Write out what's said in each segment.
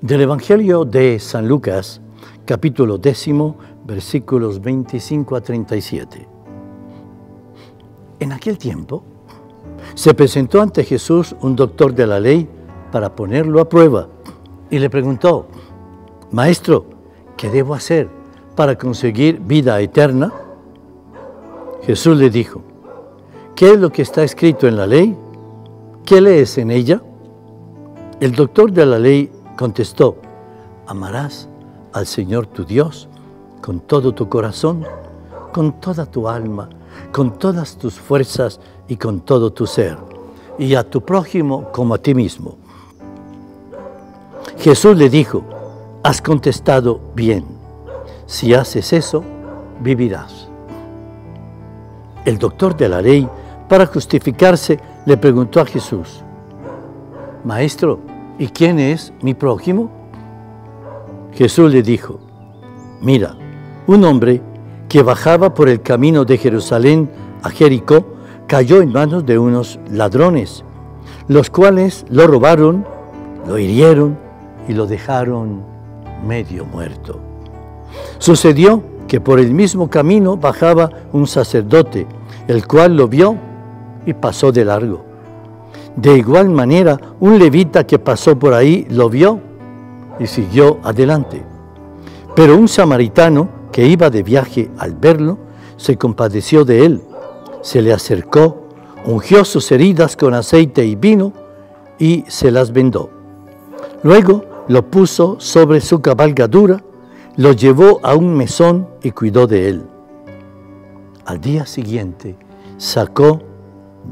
Del Evangelio de San Lucas, capítulo 10, versículos 25 a 37. En aquel tiempo, se presentó ante Jesús un doctor de la ley para ponerlo a prueba y le preguntó: «Maestro, ¿qué debo hacer para conseguir vida eterna?». Jesús le dijo: «¿Qué es lo que está escrito en la ley? ¿Qué lees en ella?». El doctor de la ley contestó: «Amarás al Señor tu Dios con todo tu corazón, con toda tu alma, con todas tus fuerzas y con todo tu ser, y a tu prójimo como a ti mismo». Jesús le dijo: «Has contestado bien, si haces eso, vivirás». El doctor de la ley, para justificarse, le preguntó a Jesús: «Maestro, ¿y quién es mi prójimo?». Jesús le dijo: «Mira, un hombre que bajaba por el camino de Jerusalén a Jericó cayó en manos de unos ladrones, los cuales lo robaron, lo hirieron y lo dejaron medio muerto. Sucedió que por el mismo camino bajaba un sacerdote, el cual lo vio y pasó de largo. De igual manera, un levita que pasó por ahí lo vio y siguió adelante. Pero un samaritano que iba de viaje, al verlo, se compadeció de él, se le acercó, ungió sus heridas con aceite y vino y se las vendó. Luego lo puso sobre su cabalgadura, lo llevó a un mesón y cuidó de él. Al día siguiente sacó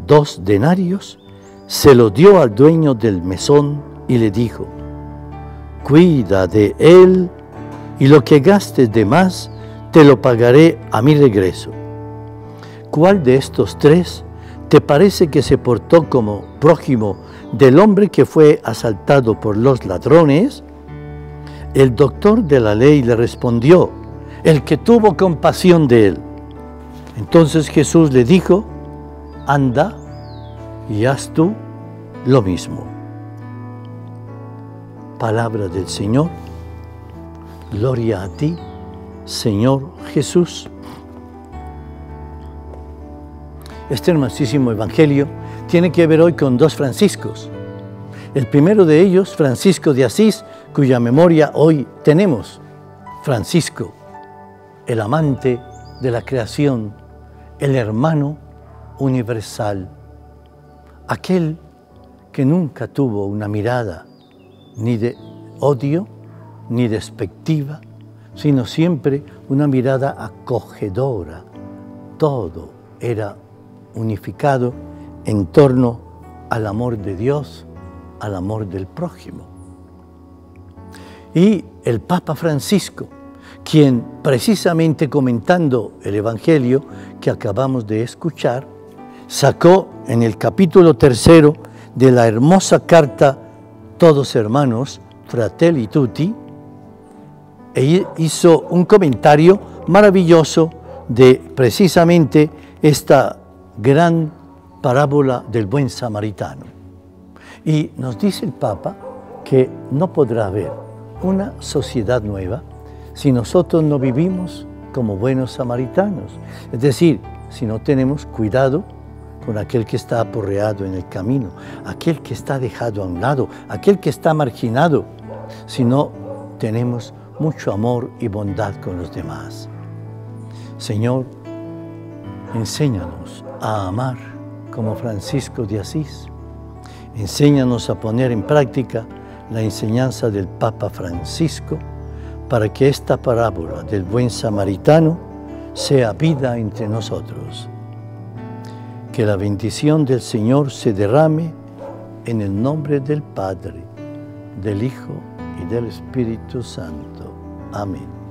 2 denarios, se los dio al dueño del mesón y le dijo: «Cuida de él y lo que gastes de más te lo pagaré a mi regreso». ¿Cuál de estos 3 te parece que se portó como prójimo del hombre que fue asaltado por los ladrones?». El doctor de la ley le respondió: «El que tuvo compasión de él». Entonces Jesús le dijo: «Anda y haz tú lo mismo». Palabra del Señor. Gloria a ti, Señor Jesús. Este hermosísimo evangelio tiene que ver hoy con 2 Franciscos. El primero de ellos, Francisco de Asís, cuya memoria hoy tenemos. Francisco, el amante de la creación, el hermano universal, aquel que nunca tuvo una mirada ni de odio ni despectiva, sino siempre una mirada acogedora. Todo era unificado en torno al amor de Dios, al amor del prójimo. Y el Papa Francisco, quien precisamente comentando el Evangelio que acabamos de escuchar, sacó en el capítulo 3 de la hermosa carta Todos Hermanos, Fratelli Tutti, e hizo un comentario maravilloso de precisamente esta gran parábola del buen samaritano. Y nos dice el Papa que no podrá haber una sociedad nueva si nosotros no vivimos como buenos samaritanos, es decir, si no tenemos cuidado con aquel que está aporreado en el camino, aquel que está dejado a un lado, aquel que está marginado, si no tenemos mucho amor y bondad con los demás. Señor, enséñanos a amar como Francisco de Asís. Enséñanos a poner en práctica la enseñanza del Papa Francisco para que esta parábola del buen samaritano sea vida entre nosotros. Que la bendición del Señor se derrame en el nombre del Padre, del Hijo y del Espíritu Santo. Amén.